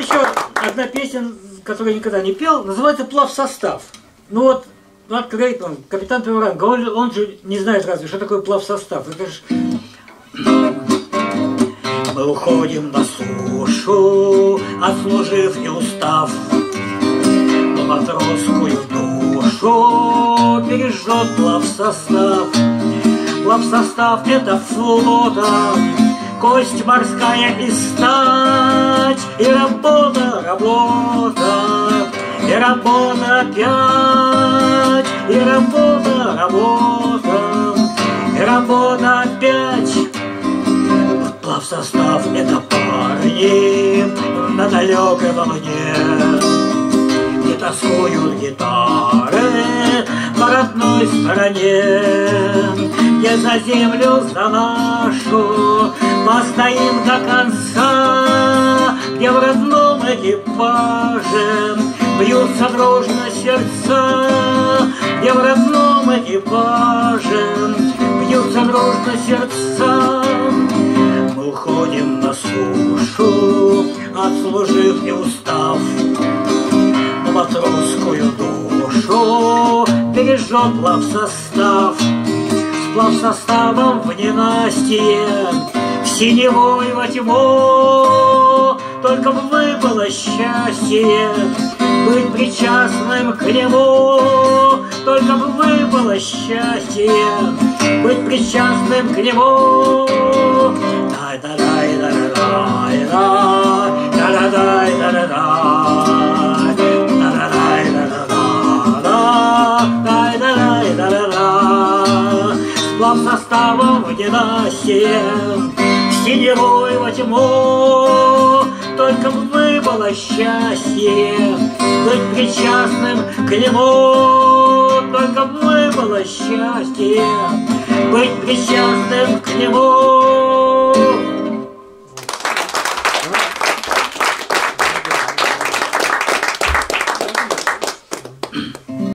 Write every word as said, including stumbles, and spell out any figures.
еще одна песня, которую я никогда не пел, называется «Плавсостав». Ну вот, Марк Рейтман, капитан первого ранга, он, он же не знает разве, что такое плавсостав. Это ж... Мы уходим на сушу, отслужив не устав, но матросскую душу пережжет плавсостав. Плавсостав — это флота, кость морская и стать, и работа, работа, и работа опять, и работа, работа, и работа опять. Плавсостав — это парни на далекой волне, не тоскуют гитары на родной стороне. Я за землю, за нашу постоим до конца, где в родном экипаже бьются дружно сердца, где в родном экипаже бьются дружно сердца. Мы уходим на сушу, отслужив не устав, но матросскую душу пережжет плавсостав. Плавсоставом в ненастье, в синеву и во тьму, только б выпало счастье быть причастным к нему, только б выпало счастье быть причастным к нему. Плавсоставом в ненастье, в синеву и во тьму, только б выпало счастье быть причастным к нему, только б выпало счастье быть причастным к нему.